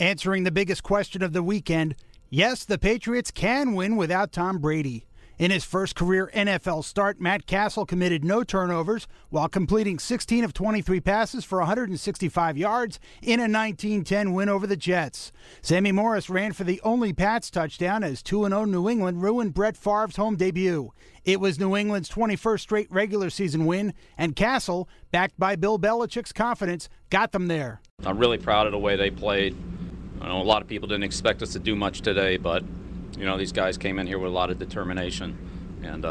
Answering the biggest question of the weekend, yes, the Patriots can win without Tom Brady. In his first career NFL start, Matt Cassel committed no turnovers while completing 16 of 23 passes for 165 yards in a 19-10 win over the Jets. Sammy Morris ran for the only Pats touchdown as 2-0 New England ruined Brett Favre's home debut. It was New England's 21st straight regular season win, and Cassel, backed by Bill Belichick's confidence, got them there. I'm really proud of the way they played. I know a lot of people didn't expect us to do much today, but, you know, these guys came in here with a lot of determination and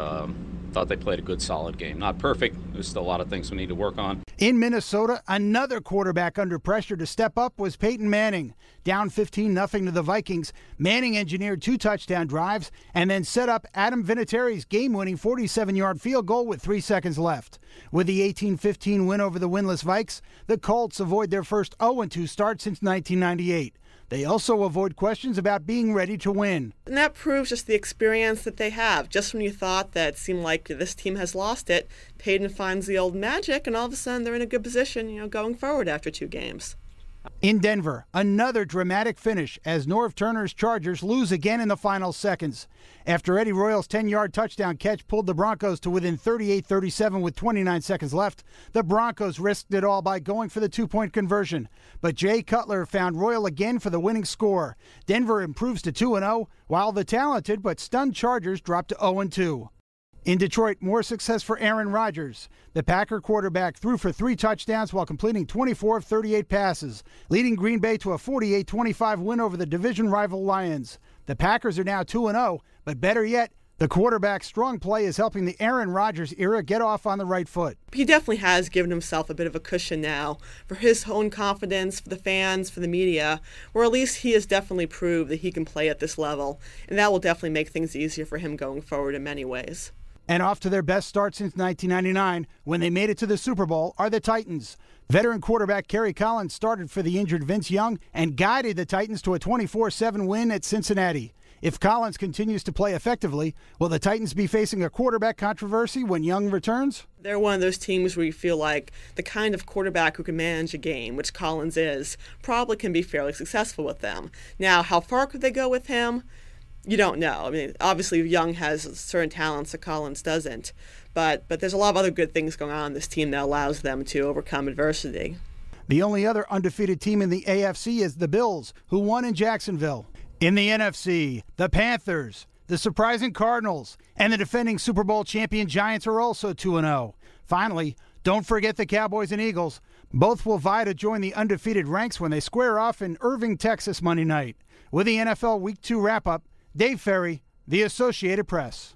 thought they played a good, solid game. Not perfect. There's still a lot of things we need to work on. In Minnesota, another quarterback under pressure to step up was Peyton Manning. Down 15-0 to the Vikings, Manning engineered two touchdown drives and then set up Adam Vinatieri's game-winning 47-yard field goal with 3 seconds left. With the 18-15 win over the winless Vikes, the Colts avoid their first 0-2 start since 1998. They also avoid questions about being ready to win. And that proves just the experience that they have. Just when you thought that it seemed like this team has lost it, Peyton finds the old magic, and all of a sudden they're in a good position, you know, going forward after two games. In Denver, another dramatic finish as Norv Turner's Chargers lose again in the final seconds. After Eddie Royal's 10-yard touchdown catch pulled the Broncos to within 38-37 with 29 seconds left, the Broncos risked it all by going for the two-point conversion. But Jay Cutler found Royal again for the winning score. Denver improves to 2-0, while the talented but stunned Chargers drop to 0-2. In Detroit, more success for Aaron Rodgers. The Packer quarterback threw for 3 touchdowns while completing 24 of 38 passes, leading Green Bay to a 48-25 win over the division rival Lions. The Packers are now 2-0, but better yet, the quarterback's strong play is helping the Aaron Rodgers era get off on the right foot. He definitely has given himself a bit of a cushion now for his own confidence, for the fans, for the media, where at least he has definitely proved that he can play at this level, and that will definitely make things easier for him going forward in many ways. And off to their best start since 1999, when they made it to the Super Bowl, are the Titans. Veteran quarterback Kerry Collins started for the injured Vince Young and guided the Titans to a 24-7 win at Cincinnati. If Collins continues to play effectively, will the Titans be facing a quarterback controversy when Young returns? They're one of those teams where you feel like the kind of quarterback who can manage a game, which Collins is, probably can be fairly successful with them. Now, how far could they go with him? You don't know. I mean, obviously Young has certain talents that Collins doesn't, but there's a lot of other good things going on in this team that allows them to overcome adversity. The only other undefeated team in the AFC is the Bills, who won in Jacksonville. In the NFC, the Panthers, the surprising Cardinals, and the defending Super Bowl champion Giants are also 2-0. Finally, don't forget the Cowboys and Eagles. Both will vie to join the undefeated ranks when they square off in Irving, Texas Monday night. With the NFL Week 2 wrap-up, Dave Ferry, The Associated Press.